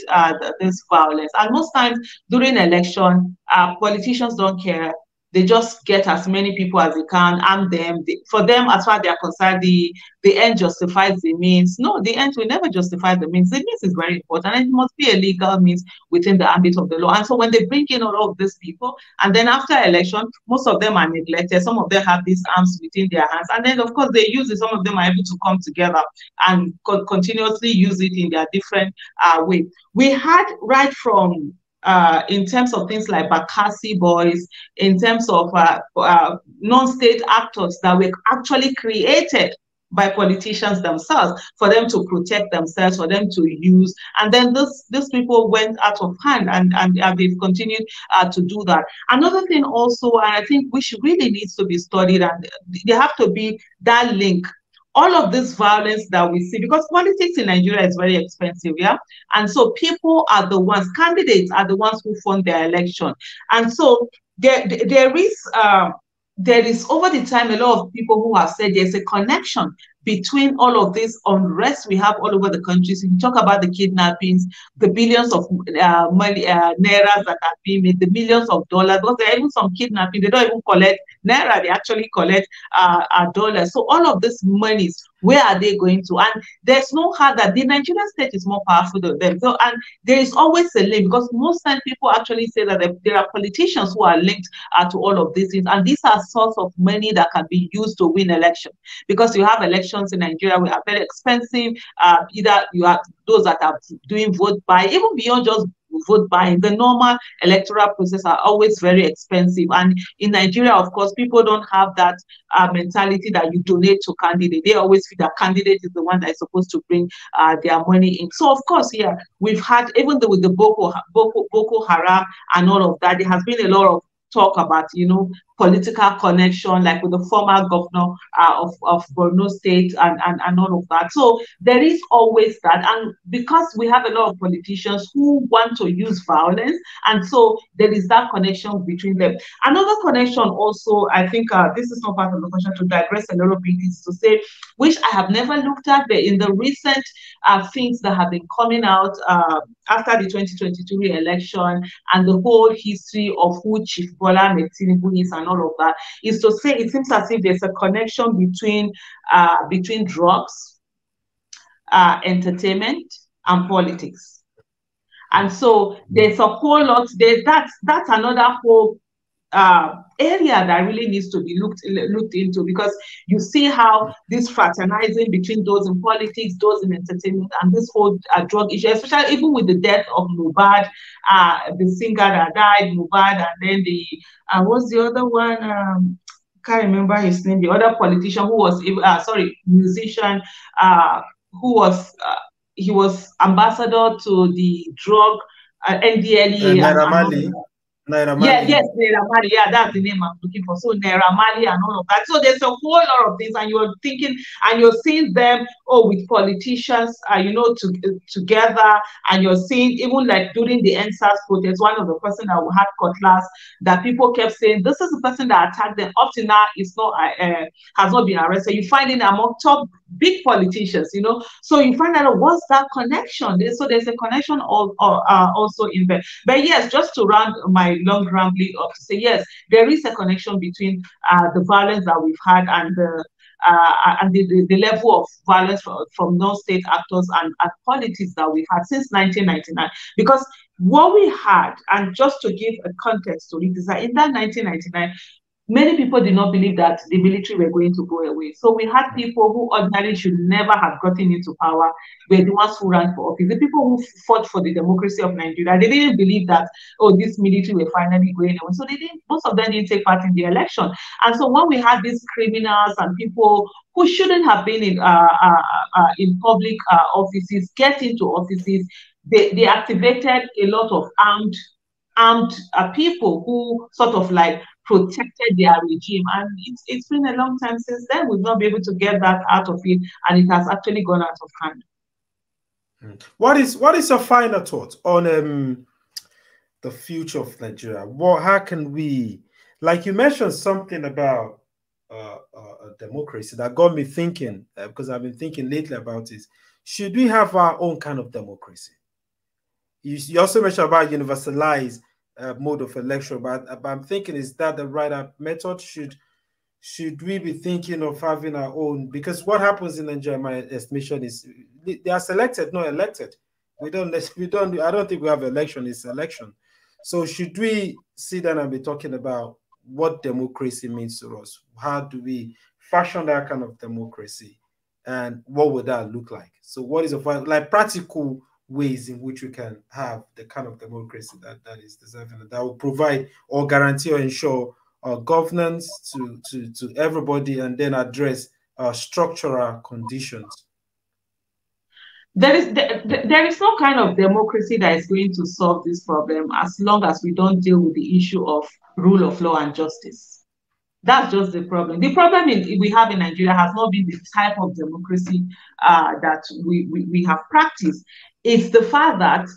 this violence. And most times during election, politicians don't care. They just get as many people as they can, arm them. For them, as far as they are concerned, the end justifies the means. No, the end will never justify the means. The means is very important. It must be a legal means within the ambit of the law. And so when they bring in all of these people, and then after election, most of them are neglected. Some of them have these arms within their hands. And then, of course, they use it. Some of them are able to come together and continuously use it in their different ways. We had right from in terms of things like Bakassi Boys, in terms of non-state actors that were actually created by politicians themselves for them to protect themselves, for them to use. And then these people went out of hand, and they've continued to do that. Another thing also, and I think which really needs to be studied, and there have to be that link. All of this violence that we see, because politics in Nigeria is very expensive, yeah? And so people are the ones, candidates are the ones who fund their election. And so there is over the time, a lot of people who have said there's a connection between all of this unrest we have all over the country. So you talk about the kidnappings, the billions of money, Nairas that are being made, the millions of dollars, because there are even some kidnapping, they don't even collect Naira, they actually collect dollars. So all of these monies, where are they going to? And there's no hard that the Nigerian state is more powerful than them. So, and there is always a link, because most times people actually say that there are politicians who are linked to all of these things. And these are source of money that can be used to win election, because you have elections in Nigeria which are very expensive. Either you have those that are doing vote buy, even beyond just vote buying, the normal electoral process are always very expensive. And in Nigeria, of course, people don't have that mentality that you donate to candidate. They always feel that candidate is the one that is supposed to bring their money in. So of course, yeah, we've had, even with the Boko Haram and all of that, there has been a lot of talk about, you know, political connection, like with the former governor of Borno State and all of that. So there is always that. And because we have a lot of politicians who want to use violence, and so there is that connection between them. Another connection also, I think this is not part of the question, to digress a little bit, is to say, which I have never looked at, but in the recent things that have been coming out after the 2022 re-election and the whole history of who Chief Bola Ahmed Tinubu is and all of that, is to say it seems as if there's a connection between drugs, entertainment, and politics. And so there's a whole lot there. That's another whole area that really needs to be looked into, because you see how this fraternizing between those in politics, those in entertainment, and this whole drug issue, especially even with the death of Mohbad, the singer that died, Mohbad, and then the what's the other one? Can't remember his name. The other politician who was musician who was he was ambassador to the drug NDLEA. Naira Marley. Naira Marley, yeah, that's the name I'm looking for. So Naira Marley and all of that. So there's a whole lot of things, and you're thinking, and you're seeing them, with politicians, together, and you're seeing, even like during the EndSARS protest, one of the person that had cutlass, that people kept saying, this is the person that attacked them. Up to now, it's not, has not been arrested. You find it among top big politicians, you know. So you find out what's that connection. So there's a connection also in there. But yes, just to round my long rambling up to say, yes, there is a connection between the violence that we've had and the level of violence from non-state actors and politics that we've had since 1999. Because what we had, and just to give a context to it, is that in that 1999, many people did not believe that the military were going to go away. So we had people who ordinarily should never have gotten into power were the ones who ran for office. The people who fought for the democracy of Nigeria, they didn't believe that, this military were finally going away. So they didn't, most of them didn't take part in the election. And so when we had these criminals and people who shouldn't have been in public offices get into offices, they activated a lot of armed people who sort of like protected their regime, and it's been a long time since then. We've not been able to get that out of it, and it has actually gone out of hand. What is your final thought on the future of Nigeria? How can we, like you mentioned something about democracy that got me thinking, because I've been thinking lately about it. Should we have our own kind of democracy? You also mentioned about universalized mode of election, but I'm thinking, is that the right method? Should we be thinking of having our own? Because what happens in Nigeria, my estimation, is they are selected, not elected. We don't. I don't think we have election. It's election. So should we sit down and be talking about what democracy means to us? How do we fashion that kind of democracy, and what would that look like? So what is practical ways in which we can have the kind of democracy that is deserving, that will provide or guarantee or ensure governance to everybody, and then address structural conditions. There is no kind of democracy that is going to solve this problem as long as we don't deal with the issue of rule of law and justice. That's just the problem. The problem we have in Nigeria has not been the type of democracy that we have practiced. It's the fact that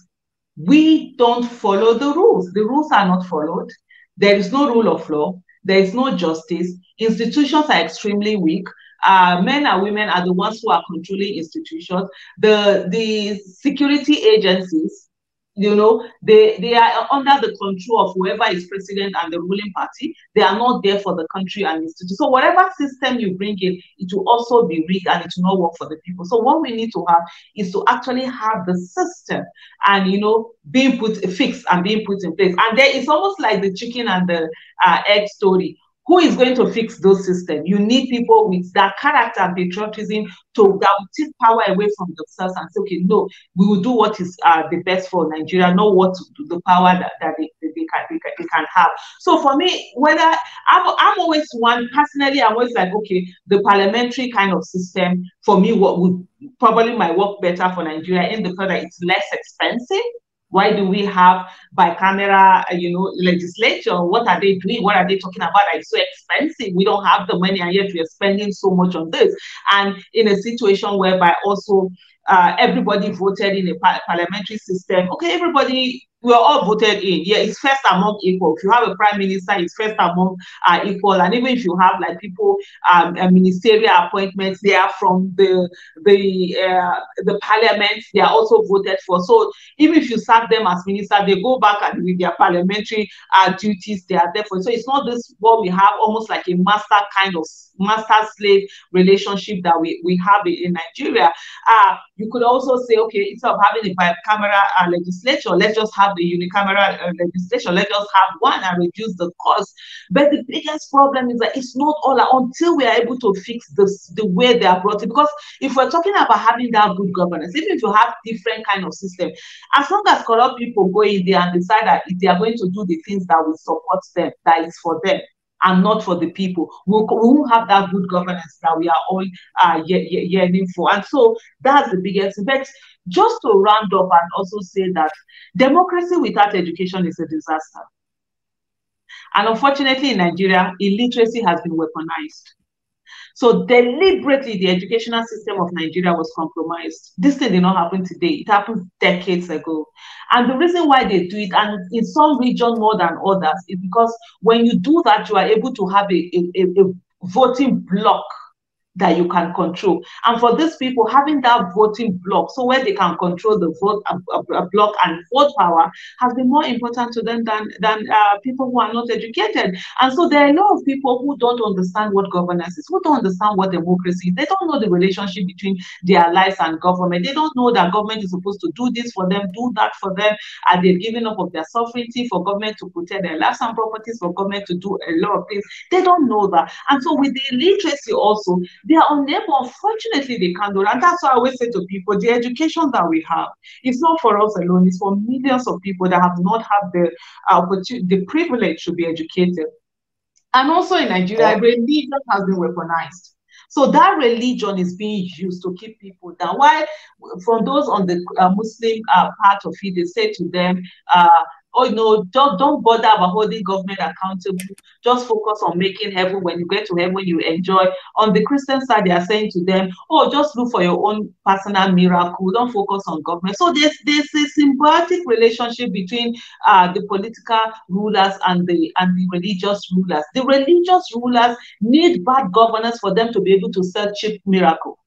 we don't follow the rules. The rules are not followed. There is no rule of law. There is no justice. Institutions are extremely weak. Men and women are the ones who are controlling institutions. The security agencies, you know, they are under the control of whoever is president and the ruling party. They are not there for the country and institutions. So whatever system you bring in, it will also be rigged and it will not work for the people. So what we need to have is to actually have the system and, you know, being fixed and being put in place. And there, it's almost like the chicken and the egg story. Who is going to fix those systems? You need people with that character and patriotism that will take power away from themselves and say, okay, no, we will do what is the best for Nigeria, not what the power that they can have. So for me, whether I'm always one, personally, I'm always like, okay, the parliamentary kind of system, for me, what would probably might work better for Nigeria in the fact that it's less expensive. Why do we have bicameral, you know, legislature? What are they doing? What are they talking about? It's so expensive. We don't have the money, and yet we are spending so much on this. And in a situation whereby also everybody voted in a parliamentary system. Okay, everybody, we are all voted in. Yeah, it's first among equal. If you have a prime minister, it's first among equal. And even if you have like people, ministerial appointments, they are from the parliament. They are also voted for. So even if you sack them as minister, they go back and with their parliamentary duties. They are there for. So it's not this what we have, almost like a master kind of master-slave relationship that we have in Nigeria. You could also say, okay, instead of having a bicameral legislature, let's just have the unicameral legislation. Let us have one and reduce the cost. But the biggest problem is that it's not all until we are able to fix this, the way they are brought in. Because if we're talking about having that good governance, even if you have different kind of system, as long as corrupt people go in there and decide that if they are going to do the things that will support them, that is for them and not for the people, we won't have that good governance that we are all yearning for. And so that's the biggest effect. Just to round up and also say that democracy without education is a disaster. And unfortunately in Nigeria, illiteracy has been weaponized. So deliberately, the educational system of Nigeria was compromised. This thing did not happen today. It happened decades ago. And the reason why they do it, and in some regions more than others, is because when you do that, you are able to have a voting block that you can control. And for these people, having that voting block, so where they can control the vote block and vote power, has been more important to them than people who are not educated. And so there are a lot of people who don't understand what governance is, who don't understand what democracy is. They don't know the relationship between their lives and government. They don't know that government is supposed to do this for them, do that for them, and they're giving up of their sovereignty for government to protect their lives and properties, for government to do a lot of things. They don't know that. And so with the illiteracy also, they are unable, unfortunately, they can't do. And that's why I always say to people, the education that we have, it's not for us alone, it's for millions of people that have not had the privilege to be educated. And also in Nigeria, religion has been weaponized. So that religion is being used to keep people down. Why? From those on the Muslim part of it, they say to them, oh no, don't bother about holding government accountable. Just focus on making heaven. When you get to heaven, you enjoy. On the Christian side, they are saying to them, oh, just look for your own personal miracle. Don't focus on government. So there's a symbiotic relationship between the political rulers and the religious rulers. The religious rulers need bad governance for them to be able to sell cheap miracles.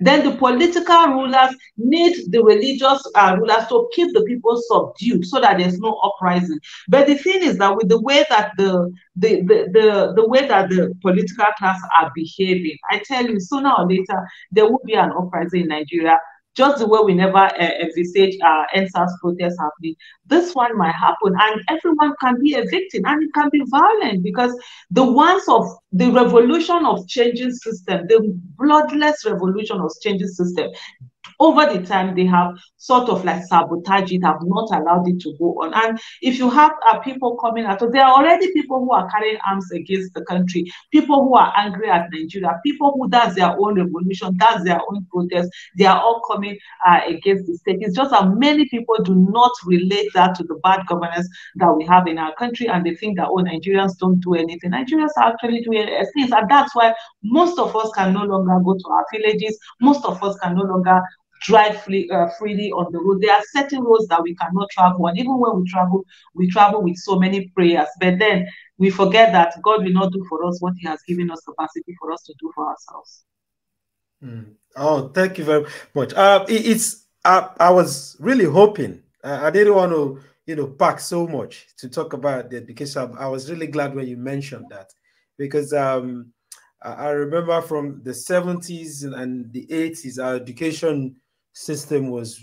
Then the political rulers need the religious rulers to keep the people subdued so that there's no uprising. But the thing is that with the way that the way that the political class are behaving, I tell you, sooner or later, there will be an uprising in Nigeria, just the way we never envisage EndSARS protests happening. This one might happen, and everyone can be a victim, and it can be violent, because the ones of the revolution of changing system, the bloodless revolution of changing system, over the time, they have sort of like sabotaged it, have not allowed it to go on. And if you have people coming out, there are already people who are carrying arms against the country, people who are angry at Nigeria, people who does their own revolution, does their own protest. They are all coming against the state. It's just that many people do not relate that to the bad governance that we have in our country, and they think that, oh, Nigerians don't do anything. Nigerians are actually doing things, and that's why most of us can no longer go to our villages. Most of us can no longer drive freely on the road. There are certain roads that we cannot travel on. Even when we travel with so many prayers. But then we forget that God will not do for us what he has given us capacity for us to do for ourselves. Mm. Oh, thank you very much. I was really hoping. I didn't want to, back so much to talk about that, because I was really glad when you mentioned that, because I remember from the 70s and the 80s, our education system was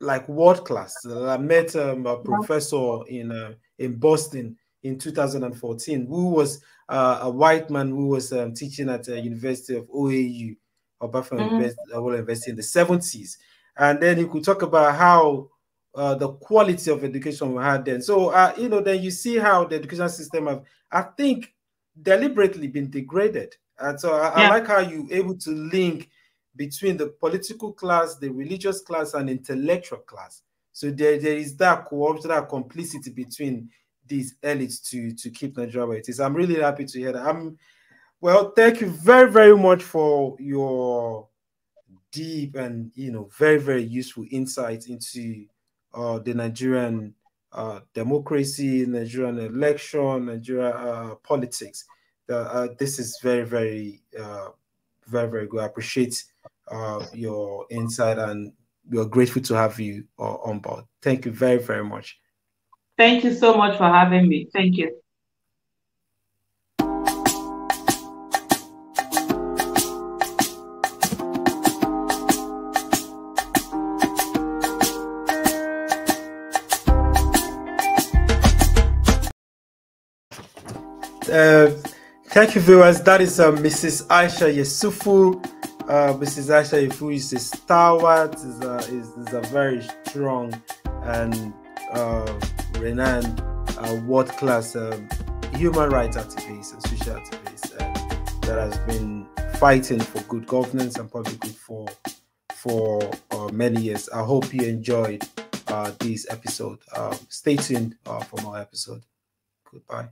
like world class. I met a professor in Boston in 2014, who was a white man who was teaching at the University of OAU, University in the 70s. And then he could talk about how the quality of education we had then. So, then you see how the education system have, I think, deliberately been degraded. And so I like how you're able to link between the political class, the religious class, and intellectual class. So there is that corruption, that complicity between these elites to keep Nigeria where it is. I'm really happy to hear that. Well, thank you very, very much for your deep and, very, very useful insight into the Nigerian democracy, Nigerian election, Nigerian politics. This is very, very, very, very good. I appreciate your insight, and we are grateful to have you on board. Thank you very, very much. Thank you so much for having me. Thank you. Thank you, viewers. That is Mrs. Aisha Yesufu. Mrs. Aisha Yesufu is a stalwart, is a very strong and renowned world-class human rights activist and social activist that has been fighting for good governance and public good for many years. I hope you enjoyed this episode. Stay tuned for more episode. Goodbye.